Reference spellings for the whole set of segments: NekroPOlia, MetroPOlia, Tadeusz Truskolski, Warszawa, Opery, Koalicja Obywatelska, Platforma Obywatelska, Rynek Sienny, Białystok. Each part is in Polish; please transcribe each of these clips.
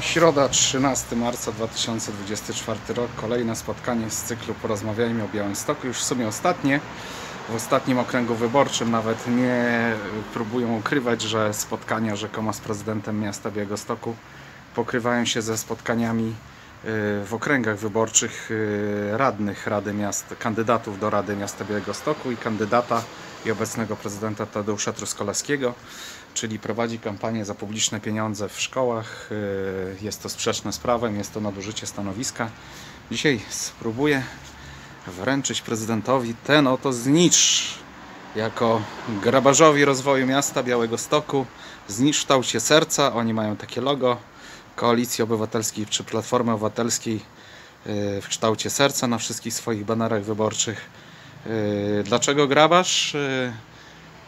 Środa, 13 marca 2024 rok. Kolejne spotkanie z cyklu Porozmawiajmy o Białymstoku. Już w sumie ostatnie. W ostatnim okręgu wyborczym nawet nie próbują ukrywać, że spotkania rzekomo z prezydentem miasta Białegostoku pokrywają się ze spotkaniami w okręgach wyborczych radnych Rady Miasta, kandydatów do Rady Miasta Białegostoku i kandydata i obecnego prezydenta Tadeusza Truskolaskiego, czyli prowadzi kampanię za publiczne pieniądze w szkołach. Jest to sprzeczne z prawem, jest to nadużycie stanowiska. Dzisiaj spróbuję wręczyć prezydentowi ten oto znicz. Jako grabarzowi rozwoju miasta Białegostoku, znicz w kształcie serca. Oni mają takie logo Koalicji Obywatelskiej czy Platformy Obywatelskiej w kształcie serca na wszystkich swoich banerach wyborczych. Dlaczego grabarz?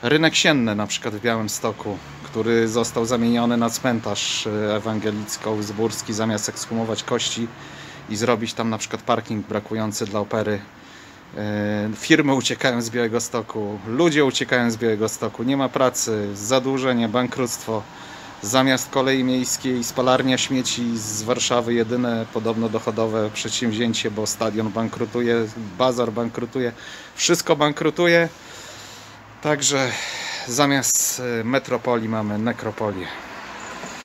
Rynek Sienny na przykład w Białymstoku, który został zamieniony na cmentarz ewangelicko-uzburski, zamiast ekshumować kości i zrobić tam na przykład parking brakujący dla opery. Firmy uciekają z Białegostoku, ludzie uciekają z Białegostoku, nie ma pracy, zadłużenie, bankructwo. Zamiast kolei miejskiej spalarnia śmieci z Warszawy, jedyne podobno dochodowe przedsięwzięcie, bo stadion bankrutuje, bazar bankrutuje, wszystko bankrutuje. Także zamiast metropolii mamy nekropolię.